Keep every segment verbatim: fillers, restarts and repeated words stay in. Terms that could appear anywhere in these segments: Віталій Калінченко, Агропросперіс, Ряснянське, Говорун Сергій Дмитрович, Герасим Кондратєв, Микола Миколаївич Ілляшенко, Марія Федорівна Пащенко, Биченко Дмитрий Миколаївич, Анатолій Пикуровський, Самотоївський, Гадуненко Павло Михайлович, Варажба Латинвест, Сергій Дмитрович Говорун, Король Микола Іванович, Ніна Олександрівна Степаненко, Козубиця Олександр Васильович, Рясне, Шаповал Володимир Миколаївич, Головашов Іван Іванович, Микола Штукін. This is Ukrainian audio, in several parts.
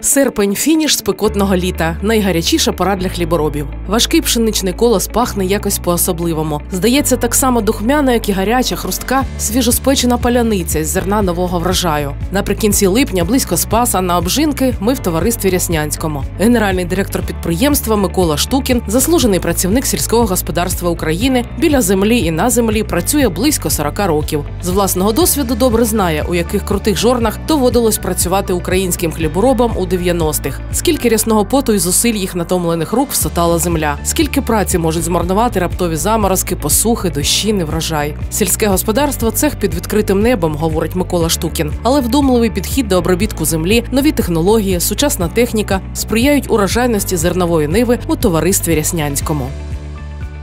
Серпень – фініш спекотного літа. Найгарячіша пора для хліборобів. Важкий пшеничний колос пахне якось по-особливому. Здається, так само духмяна, як і гаряча, хрустка, свіжоспечена паляниця з зерна нового врожаю. Наприкінці липня, близько Спаса, на обжинки ми в товаристві Ряснянському. Генеральний директор підприємства Микола Штукін, заслужений працівник сільського господарства України, біля землі і на землі працює близько сорока років. З власного досвіду добре знає, у яких крутих жорнах доводилось працювати українським хліборобам у дев'яностих. Скільки рясного поту і зусиль їх натомлених рук всотала земля. Скільки праці можуть змарнувати раптові заморозки, посухи, дощі, неврожай. Сільське господарство – цех під відкритим небом, говорить Микола Штукін. Але вдумливий підхід до обробітку землі, нові технології, сучасна техніка сприяють урожайності зернової ниви у товаристві Ряснянському.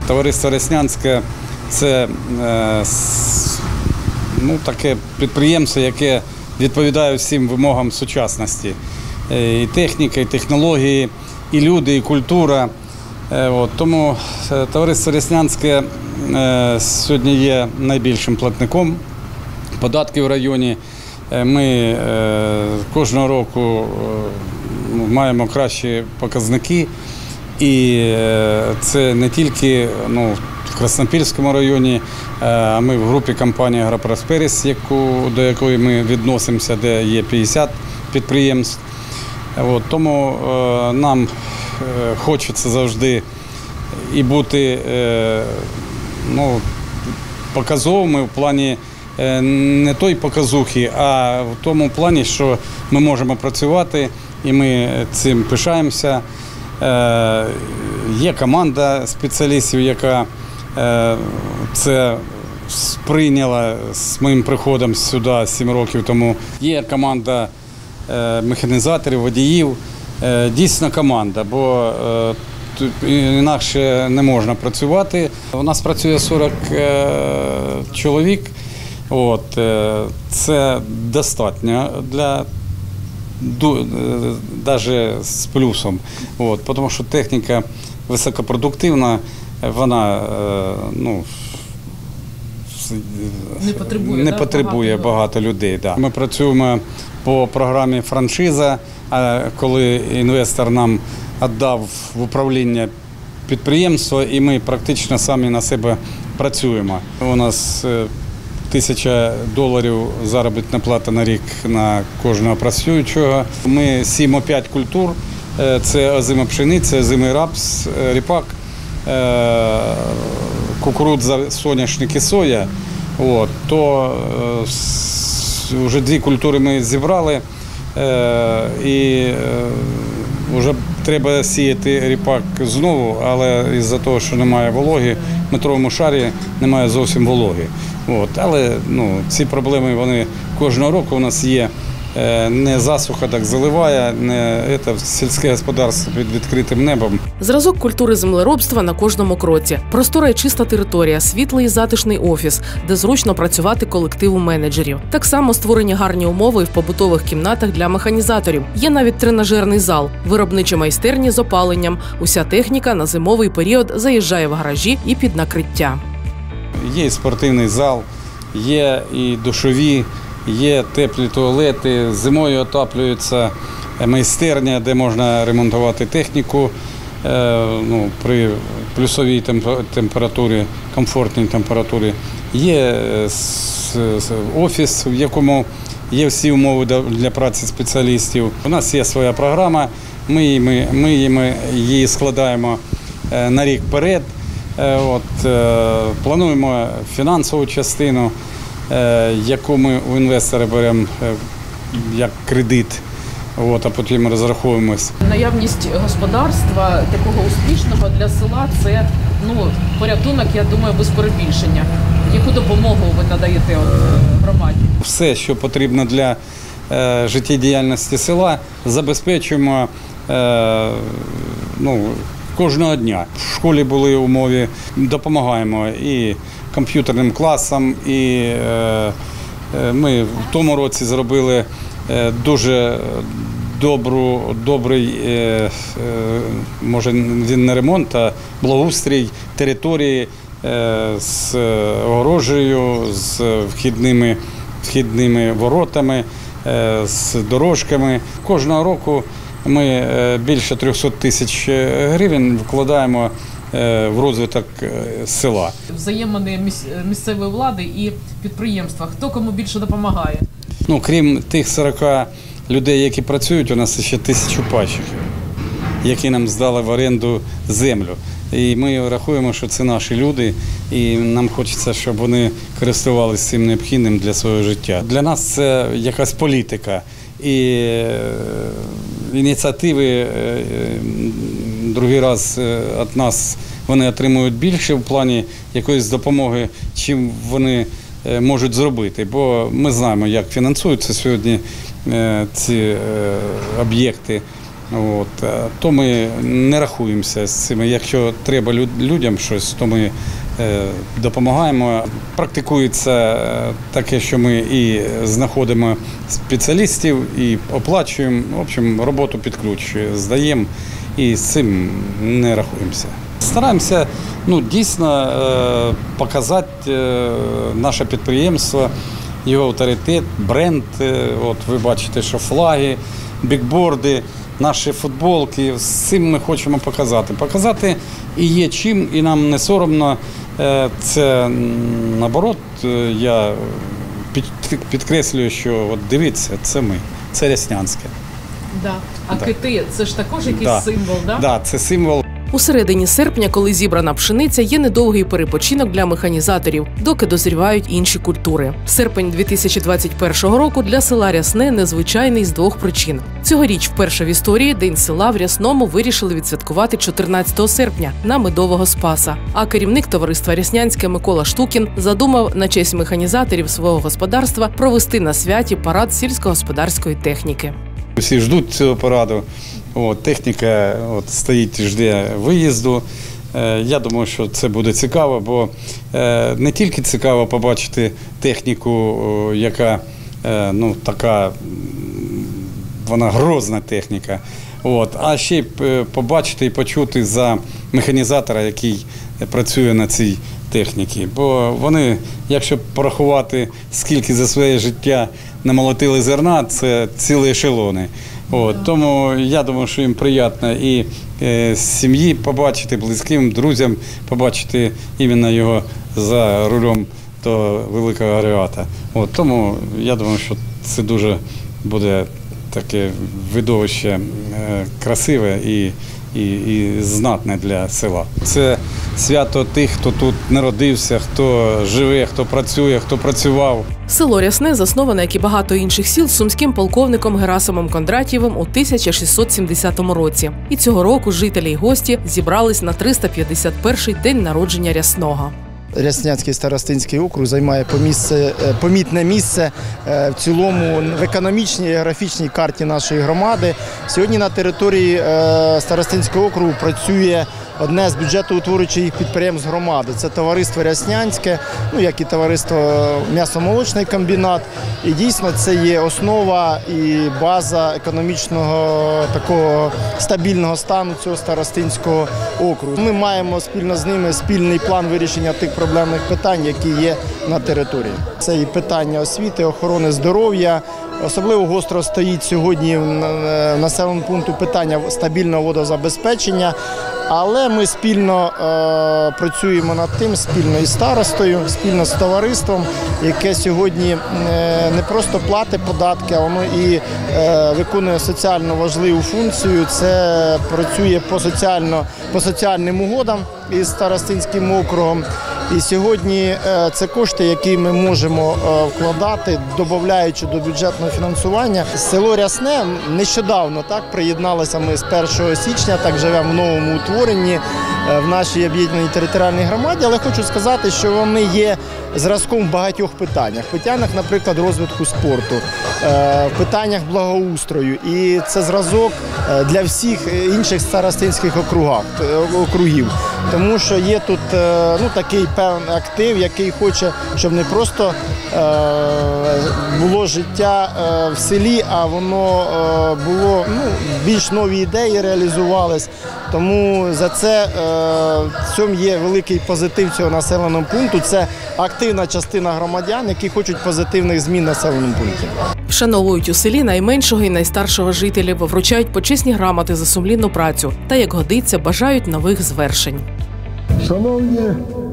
Товариство Ряснянське – це е, ну, таке підприємство, яке відповідає всім вимогам сучасності. І техніка, і технології, і люди, і культура. От, тому товариство Ряснянське сьогодні є найбільшим платником податків в районі. Ми кожного року маємо кращі показники. І це не тільки ну, в Краснопільському районі, а ми в групі компанії «Агропросперіс», до якої ми відносимося, де є п'ятдесят підприємств. От, тому е, нам е, хочеться завжди і бути е, ну, показовими в плані е, не той показухи, а в тому плані, що ми можемо працювати і ми цим пишаємося. Е, є команда спеціалістів, яка е, це сприйняла з моїм приходом сюди сім років тому. Є команда механізаторів, водіїв, дійсно команда, бо інакше не можна працювати. У нас працює сорок чоловік, от, це достатньо для, навіть з плюсом, от, тому що техніка високопродуктивна, вона ну, не потребує, не да, потребує багато, багато людей. Да. Ми працюємо по програмі «Франшиза», коли інвестор нам віддав в управління підприємство, і ми практично самі на себе працюємо. У нас тисяча доларів заробітна плата на рік на кожного працюючого. Ми сіємо п'ять культур – це озима пшениця, озимий рапс, ріпак, кукурудза, соняшник і соя. От, то вже дві культури ми зібрали, і вже треба сіяти ріпак знову, але із-за того, що немає вологи, в метровому шарі немає зовсім вологи. От, але ну, ці проблеми вони кожного року у нас є. Не засуха так заливає, не це, сільське господарство під відкритим небом. Зразок культури землеробства на кожному кроці. Простора і чиста територія, світлий і затишний офіс, де зручно працювати колективу менеджерів. Так само створені гарні умови в побутових кімнатах для механізаторів. Є навіть тренажерний зал, виробничі майстерні з опаленням. Уся техніка на зимовий період заїжджає в гаражі і під накриття. Є і спортивний зал, є і душові, є теплі туалети, зимою отаплюється майстерня, де можна ремонтувати техніку ну, при плюсовій температурі, комфортній температурі. Є офіс, в якому є всі умови для праці спеціалістів. У нас є своя програма, ми її, ми її складаємо на рік вперед, от, плануємо фінансову частину, яку ми у інвестора беремо як кредит, от, а потім розраховуємось. Наявність господарства такого успішного для села – це ну, порятунок, я думаю, без перебільшення. Яку допомогу ви надаєте громаді? Все, що потрібно для е, життєдіяльності села, забезпечуємо е, ну, кожного дня. В школі були умови, допомагаємо і комп'ютерним класом, і е, ми в тому році зробили е, дуже добру, добрий, е, може він не ремонт, а благоустрій території е, з огорожею, з вхідними, вхідними воротами, е, з дорожками. Кожного року Ми більше трьохсот тисяч гривень вкладаємо в розвиток села. Взаємини місцевої влади і підприємства. Хто кому більше допомагає? Ну, крім тих сорока людей, які працюють, у нас ще тисячу пащиків, які нам здали в оренду землю. І ми рахуємо, що це наші люди, і нам хочеться, щоб вони користувалися цим необхідним для свого життя. Для нас це якась політика і ініціативи другий раз від нас вони отримують більше в плані якоїсь допомоги, чим вони можуть зробити, бо ми знаємо, як фінансуються сьогодні ці об'єкти. От, то ми не рахуємося з цим. Якщо треба людям щось, то ми е, допомагаємо. Практикується таке, що ми і знаходимо спеціалістів, і оплачуємо. В общем, роботу під ключ здаємо і з цим не рахуємося. Стараємося ну, дійсно е, показати е, наше підприємство, його авторитет, бренд. Е, от ви бачите, що флаги, бікборди, наші футболки, з цим ми хочемо показати. Показати і є чим, і нам не соромно. Це, наоборот, я підкреслюю, що от дивіться, це ми, це Ряснянське. Да. А так. Кити – це ж також якийсь да. символ, так? Да? Так, да, це символ. У середині серпня, коли зібрана пшениця, є недовгий перепочинок для механізаторів, доки дозрівають інші культури. Серпень дві тисячі двадцять першого року для села Рясне незвичайний з двох причин. Цьогоріч вперше в історії День села в Рясному вирішили відсвяткувати чотирнадцятого серпня на Медового Спаса. А керівник товариства «Ряснянське» Микола Штукін задумав на честь механізаторів свого господарства провести на святі парад сільськогосподарської техніки. Всі ждуть цього параду. От, техніка от, стоїть, жде виїзду. Е, я думаю, що це буде цікаво, бо е, не тільки цікаво побачити техніку, о, яка е, ну, така, вона грозна техніка, от, а ще й побачити і почути за механізатора, який працює на цій техніці. Бо вони, якщо порахувати, скільки за своє життя намолотили зерна, це цілі ешелони. От, тому я думаю, що їм приємно і е, сім'ї побачити, близьким, друзям побачити іменно його за рулем того великого агрегата. От, тому я думаю, що це дуже буде таке видовище е, красиве і, і, і знатне для села. Це свято тих, хто тут народився, хто живе, хто працює, хто працював. Село Рясне засноване, як і багато інших сіл, сумським полковником Герасимом Кондратєвим у тисяча шістсот сімдесятому році. І цього року жителі й гості зібрались на триста п'ятдесят перший день народження Рясного. Ряснянський старостинський округ займає помітне місце в цілому в економічній і географічній карті нашої громади. Сьогодні на території старостинського округу працює одне з бюджетоутворюючих підприємств громади. Це товариство Ряснянське, ну, як і товариство м'ясомолочний комбінат. І дійсно це є основа і база економічного такого стабільного стану цього старостинського округу. Ми маємо спільно з ними спільний план вирішення тих проблемних питань, які є на території. Це і питання освіти, охорони здоров'я. Особливо гостро стоїть сьогодні в населеному пункту питання стабільного водозабезпечення. Але ми спільно е, працюємо над тим, спільно із старостою, спільно з товариством, яке сьогодні е, не просто платить податки, а воно і е, виконує соціально важливу функцію. Це працює по, соціально, по соціальним угодам із старостинським округом. І сьогодні це кошти, які ми можемо вкладати, додаючи до бюджетного фінансування. Село Рясне нещодавно так приєдналося ми з першого січня, так живемо в новому утворенні в нашій об'єднаній територіальній громаді, але хочу сказати, що вони є зразком в багатьох питаннях. В питаннях, наприклад, розвитку спорту, в питаннях благоустрою. І це зразок для всіх інших старостинських округів. Тому що є тут ну, такий певний актив, який хоче, щоб не просто було життя в селі, а воно було, ну, більш нові ідеї реалізувались. Тому за це в цьому є великий позитив цього населеного пункту. Це активна частина громадян, які хочуть позитивних змін в населеному пункті. Вшановують у селі найменшого і найстаршого жителів, вручають почесні грамоти за сумлінну працю та, як годиться, бажають нових звершень. Шановні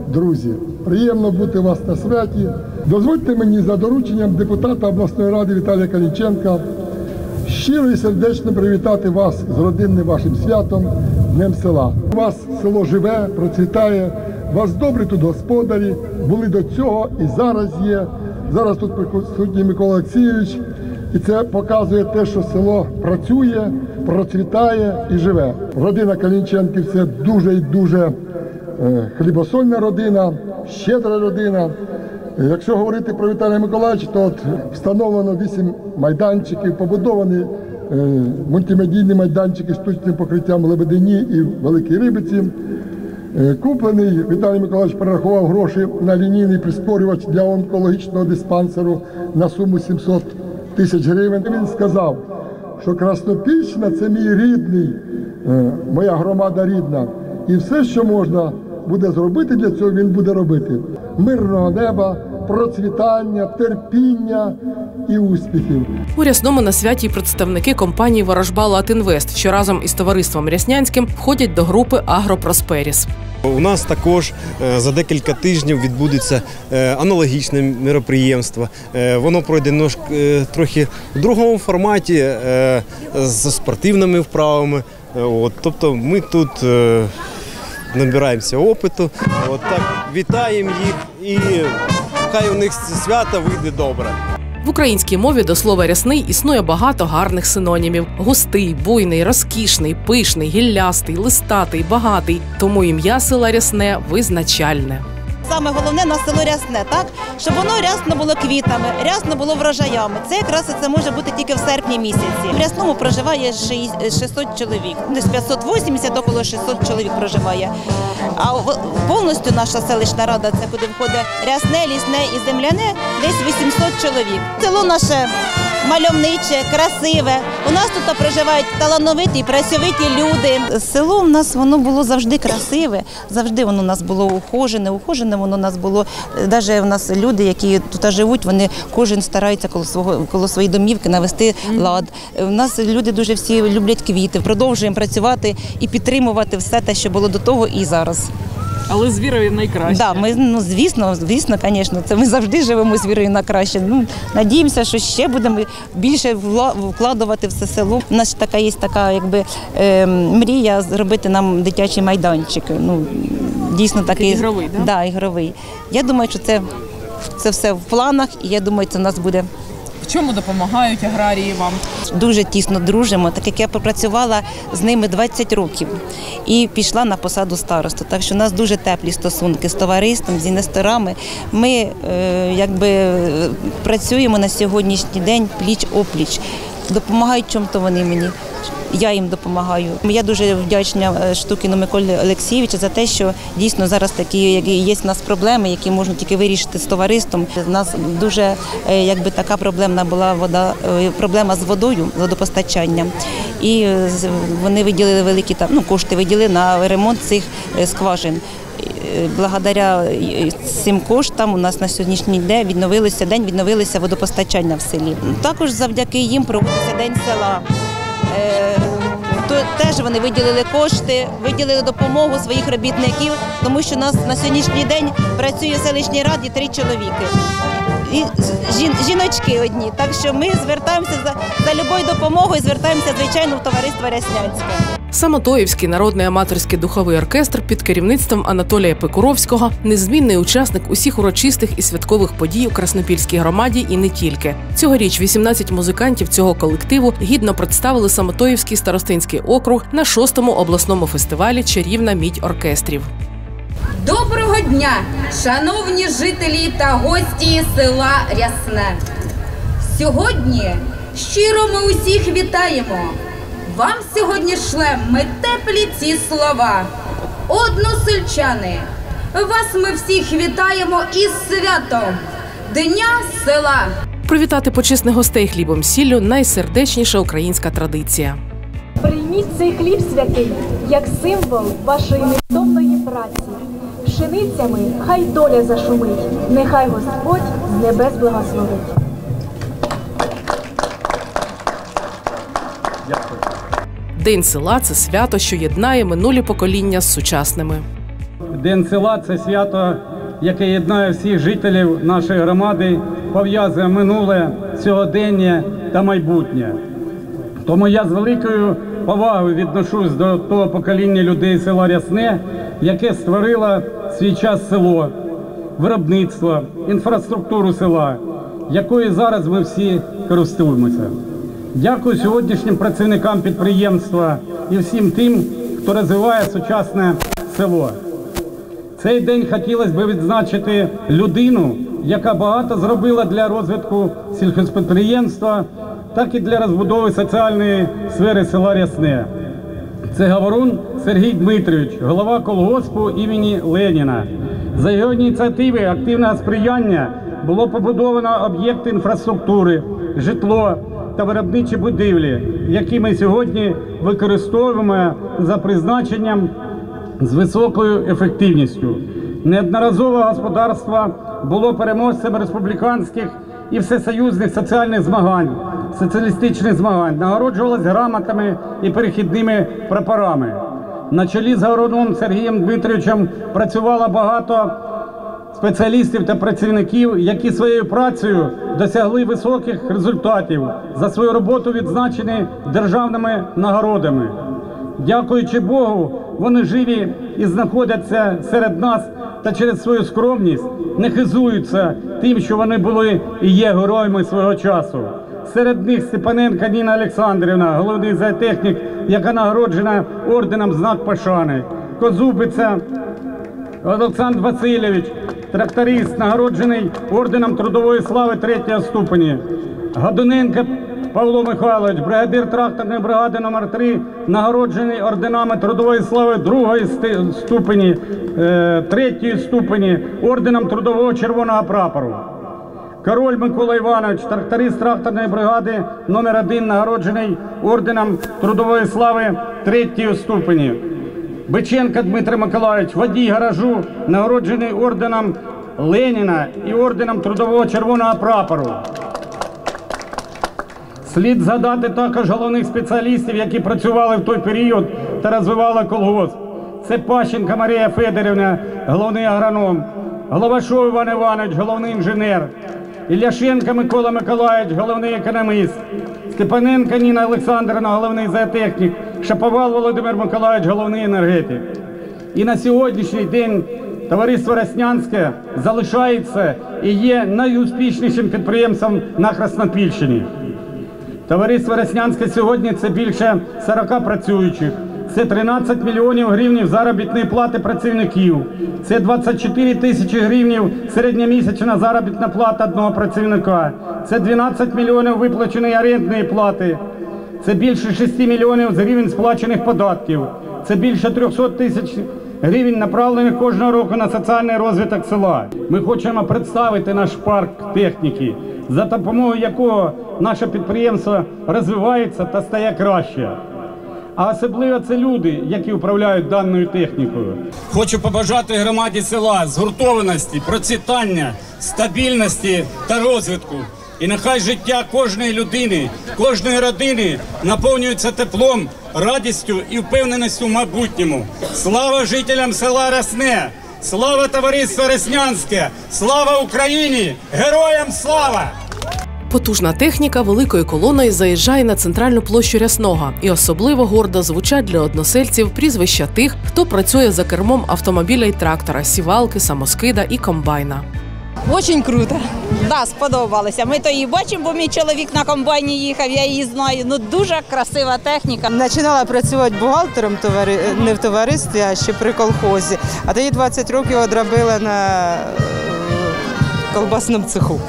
друзі, приємно бути у вас на святі. Дозвольте мені за дорученням депутата обласної ради Віталія Калінченка щиро і сердечно привітати вас з родинним вашим святом, Днем села. У вас село живе, процвітає, у вас добрі тут господарі, були до цього і зараз є. Зараз тут присутній Микола Олексійович, і це показує те, що село працює, процвітає і живе. Родина Калінченків – це дуже і дуже хлібосольна родина, щедра родина. Якщо говорити про Віталія Миколаївича, то от встановлено вісім майданчиків, побудовані мультимедійні майданчики з штучним покриттям Лебедині і Великій Рибиці. Куплений Віталій Миколаївич перерахував гроші на лінійний прискорювач для онкологічного диспансеру на суму сімсот тисяч гривень. Він сказав, що Краснопільщина – це мій рідний, моя громада рідна. І все, що можна буде зробити для цього, він буде робити. Мирного неба, процвітання, терпіння і успіхів. У Рясному на святі представники компанії «Варажба Латинвест», що разом із товариством Ряснянським входять до групи «Агропросперіс». У нас також за декілька тижнів відбудеться аналогічне мероприємство. Воно пройде трохи в другому форматі, з спортивними вправами. От, тобто ми тут е, набираємося опиту, от так, вітаємо їх і хай у них свято вийде добре. В українській мові до слова «рясний» існує багато гарних синонімів. Густий, буйний, розкішний, пишний, гіллястий, листатий, багатий. Тому ім'я села Рясне визначальне. Саме головне на село Рясне, так? Щоб воно рясно було квітами, рясно було врожаями. Це якраз це може бути тільки в серпні місяці. В Рясному проживає шістсот чоловік, десь п'ятсот вісімдесят, около шістсот чоловік проживає. А повністю наша селищна рада, це куди входить Рясне, Лісне і Земляне, десь вісімсот чоловік. Село наше мальовниче, красиве. У нас тут проживають талановиті, працьовиті люди. Село в нас воно було завжди красиве, завжди воно у нас було ухожене, ухожене воно у нас було. Навіть у нас люди, які тут живуть, вони кожен старається коло свого, коло своєї домівки навести лад. У нас люди дуже всі люблять квіти, продовжуємо працювати і підтримувати все те, що було до того і зараз. Але з вірою найкраще. Да, ми, ну, звісно, звісно, звісно, це ми завжди живемо з вірою на краще. Ну, надіємося, що ще будемо більше вкладувати в це село. У нас така є така, якби, е, мрія зробити нам дитячі майданчики. Ну, дійсно такий ігровий, да? Да, ігровий. Я думаю, що це, це все в планах, і я думаю, це в нас буде. В чому допомагають аграрії вам? Дуже тісно дружимо, так як я попрацювала з ними двадцять років і пішла на посаду старосту. Так що у нас дуже теплі стосунки з товариством, з інвесторами. Ми е, якби, працюємо на сьогоднішній день пліч-опліч. Допомагають чим-то вони мені. Я їм допомагаю. Я дуже вдячна Штукіну Миколі Олексійовичу за те, що дійсно зараз такі є в нас проблеми, які можна тільки вирішити з товариством. У нас дуже якби, така проблемна була вода, проблема з водою, водопостачанням. І вони виділили великі там, ну, кошти виділили на ремонт цих скважин. Благодаря цим коштам у нас на сьогоднішній день відновилося, день відновилося водопостачання в селі. Також завдяки їм проводиться День села. Теж вони виділили кошти, виділили допомогу своїх робітників, тому що у нас на сьогоднішній день працює в селищній раді три чоловіки. І жіночки одні. Так що ми звертаємося за, за любою допомогою, звертаємося, звичайно, в товариство Ряснянське. Самотоївський народний аматорський духовий оркестр під керівництвом Анатолія Пикуровського – незмінний учасник усіх урочистих і святкових подій у Краснопільській громаді і не тільки. Цьогоріч вісімнадцять музикантів цього колективу гідно представили Самотоївський старостинський округ на шостому обласному фестивалі «Чарівна мідь оркестрів». Доброго дня, шановні жителі та гості села Рясне! Сьогодні щиро ми усіх вітаємо! Вам сьогодні шлем ми теплі ці слова. Односельчани, вас ми всіх вітаємо із святом, Дня села. Привітати почесних гостей хлібом сіллю – найсердечніша українська традиція. Прийміть цей хліб святий, як символ вашої невтомної праці. Пшеницями хай доля зашумить, нехай Господь з небес благословить. День села – це свято, що єднає минулі покоління з сучасними. День села – це свято, яке єднає всіх жителів нашої громади, пов'язує минуле, сьогодення та майбутнє. Тому я з великою повагою відношусь до того покоління людей села Рясне, яке створило свій час село, виробництво, інфраструктуру села, якою зараз ми всі користуємося. Дякую сьогоднішнім працівникам підприємства і всім тим, хто розвиває сучасне село. Цей день хотілося б відзначити людину, яка багато зробила для розвитку сільхозпідприємства, так і для розбудови соціальної сфери села Рясне. Це Говорун Сергій Дмитрович, голова колгоспу імені Леніна. За його ініціативи активного сприяння було побудовано об'єкти інфраструктури, житло та виробничі будівлі, які ми сьогодні використовуємо за призначенням з високою ефективністю. Неодноразово господарство було переможцем республіканських і всесоюзних соціальних змагань, соціалістичних змагань, нагороджувалось грамотами і перехідними прапорами. На чолі з Говоруном Сергієм Дмитровичем працювало багато спеціалістів та працівників, які своєю працею досягли високих результатів, за свою роботу відзначені державними нагородами. Дякуючи Богу, вони живі і знаходяться серед нас та через свою скромність не хизуються тим, що вони були і є героями свого часу. Серед них Степаненко Ніна Олександрівна, головний зоотехнік, яка нагороджена орденом «Знак пошани». Козубиця Олександр Васильович, тракторист, нагороджений орденом трудової слави третього ступені. Гадуненко Павло Михайлович, бригадир тракторної бригади номер три, нагороджений орденами трудової слави другої ступені, третьої ступені, орденом трудового червоного прапору. Король Микола Іванович, тракторист тракторної бригади номер один, нагороджений орденом трудової слави третьої ступені. Биченко Дмитрий Миколаївич, водій гаражу, нагороджений орденом Леніна і орденом трудового червоного прапору. Слід згадати також головних спеціалістів, які працювали в той період та розвивали колгосп. Це Пащенко Марія Федорівна, головний агроном, Головашов Іван Іванович, головний інженер, Ілляшенко Микола Миколаївич, головний економіст, Степаненко Ніна Олександрівна, головний зоотехнік, Шаповал Володимир Миколаївич, головний енергетик. І на сьогоднішній день товариство Ряснянське залишається і є найуспішнішим підприємством на Краснопільщині. Товариство Ряснянське сьогодні – це більше сорока працюючих, це тринадцять мільйонів гривень заробітної плати працівників, це двадцять чотири тисячі гривень середньомісячна заробітна плата одного працівника, це дванадцять мільйонів виплаченої орендної плати, це більше шести мільйонів гривень сплачених податків, це більше трьохсот тисяч гривень, направлених кожного року на соціальний розвиток села. Ми хочемо представити наш парк техніки, за допомогою якого наше підприємство розвивається та стає краще. А особливо це люди, які управляють даною технікою. Хочу побажати громаді села згуртованості, процвітання, стабільності та розвитку. І нехай життя кожної людини, кожної родини наповнюється теплом, радістю і впевненістю в майбутньому. Слава жителям села Рясне! Слава товариству Ряснянське! Слава Україні! Героям слава! Потужна техніка великою колоною заїжджає на центральну площу Рясного. І особливо гордо звучать для односельців прізвища тих, хто працює за кермом автомобіля і трактора, сівалки, самоскида і комбайна. Дуже круто. Да, сподобалося. Ми то її бачимо, бо мій чоловік на комбайні їхав, я її знаю. Ну, дуже красива техніка. Починала працювати бухгалтером товари... не в товаристві, а ще при колхозі. А тоді двадцять років одробила на колбасному цеху.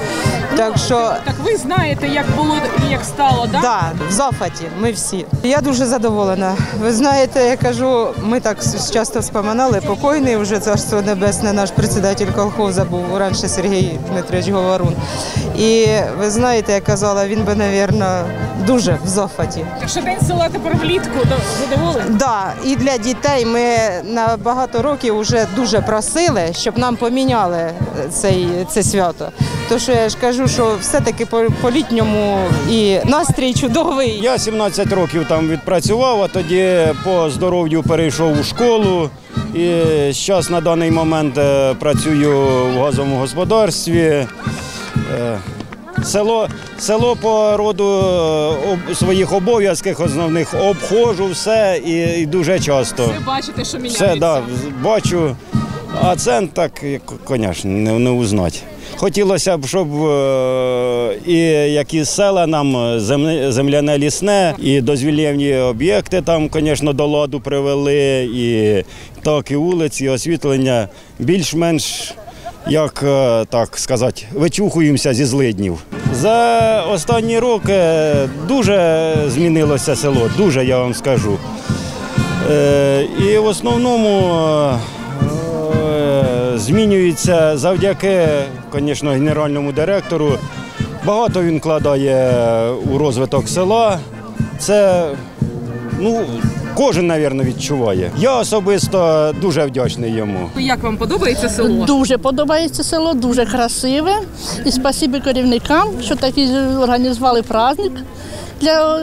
Так що... Так ви знаєте, як було і як стало, так? Так, в захваті, ми всі. Я дуже задоволена. Ви знаєте, я кажу, ми так часто вспоминали, покойний вже, царство небесне, наш председатель колхозу був раніше Сергій Дмитрович Говорун. І ви знаєте, я казала, він би, мабуть, дуже в захваті. Так що день села тепер влітку, задоволені? Так, і для дітей ми на багато років вже дуже просили, щоб нам поміняли це свято. Тому що я ж кажу, що все-таки по-літньому і настрій чудовий. Я сімнадцять років там відпрацював, а тоді по здоров'ю перейшов у школу. І зараз на даний момент працюю в газовому господарстві. Село, село по роду своїх обов'язків основних обходжу все і, і дуже часто. Все бачите, що міняється? Все, да, бачу. А цен так, звісно, не, не узнати. Хотілося б, щоб і якісь села нам, земляне, лісне, і дозвільні об'єкти там, звісно, до ладу привели, і так, і вулиці, і освітлення більш-менш, як так сказати, вичухуємося зі злиднів. За останні роки дуже змінилося село, дуже, я вам скажу. І в основному змінюється завдяки, звісно, генеральному директору. Багато він вкладає у розвиток села. Це, ну, кожен, мабуть, відчуває. Я особисто дуже вдячний йому. Як вам подобається село? Дуже подобається село, дуже красиве. І спасибі керівникам, що такі організували праздник для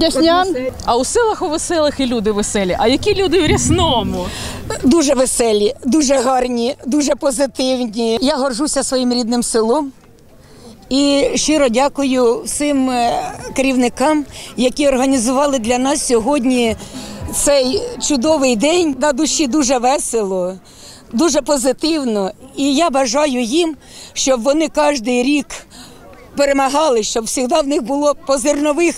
ряснян. А у селах, у веселих і люди веселі. А які люди в Рясному? Дуже веселі, дуже гарні, дуже позитивні. Я горжуся своїм рідним селом. І щиро дякую всім керівникам, які організували для нас сьогодні цей чудовий день. На душі дуже весело, дуже позитивно. І я бажаю їм, щоб вони кожен рік перемагали, щоб завжди в них було по зернових,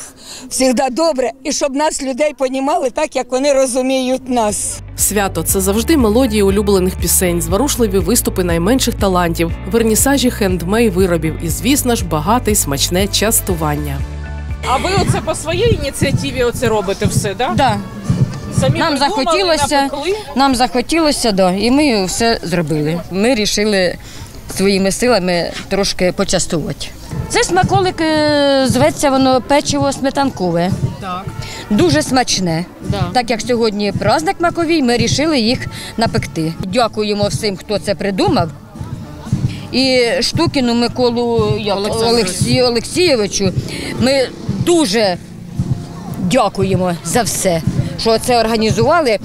завжди добре, і щоб нас, людей, розуміли так, як вони розуміють нас. Свято – це завжди мелодії улюблених пісень, зворушливі виступи найменших талантів, вернісажі хендмей-виробів і, звісно ж, багате й смачне частування. А ви оце по своїй ініціативі оце робите все, так? Так. Нам захотілося, нам захотілося, так, і ми все зробили. Ми вирішили своїми силами трошки почастувати. Це смаколик, зветься воно печиво сметанкове. Так. Дуже смачне. Да. Так як сьогодні праздник маковий, ми вирішили їх напекти. Дякуємо всім, хто це придумав. І Штукіну Миколу Олексій... Олексійовичу ми дуже дякуємо за все, що це організували.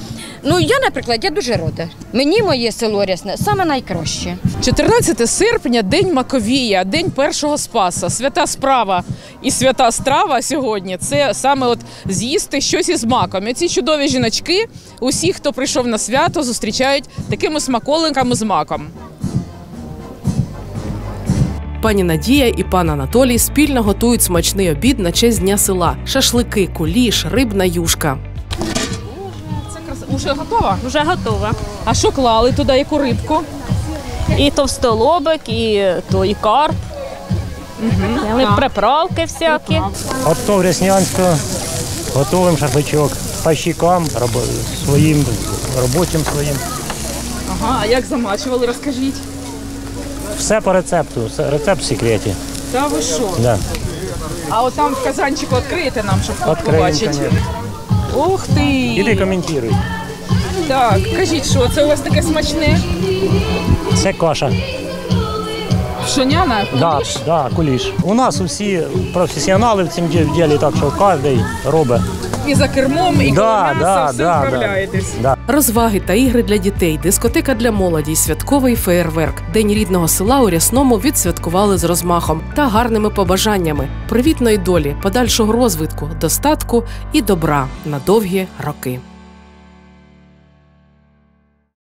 Ну, я, наприклад, я дуже рада. Мені моє село Рясне саме найкраще. чотирнадцяте серпня – День Маковія, День Першого Спаса. Свята справа і свята страва сьогодні – це саме от з'їсти щось із маком. І ці чудові жіночки, усі, хто прийшов на свято, зустрічають такими смаколиками з маком. Пані Надія і пан Анатолій спільно готують смачний обід на честь Дня села. Шашлики, куліш, рибна юшка. Уже готова? Уже готова. А що клали туди, яку рибку? І товстолобик, і то, і карп. Угу. І приправки всякі. Готов Ряснянського, готовим шашличок. По щікам, роб... своїм, робочим своїм. Ага, а як замачували, розкажіть? Все по рецепту, рецепт в секреті. Та ви що? Да. А от там в казанчику відкриєте нам, щоб побачити? Ух ти! Іди коментуй. Так, кажіть, що це у вас таке смачне? Це каша. Пшеняна? Куліш? Так, да, да, куліш. У нас усі професіонали в цьому ділі, так що кожен робить. І за кермом, і да, коли м'яса, да, все да, справляєтесь. Да. Розваги та ігри для дітей, дискотека для молоді, святковий феєрверк. День рідного села у Рясному відсвяткували з розмахом та гарними побажаннями. Привітної долі, подальшого розвитку, достатку і добра на довгі роки.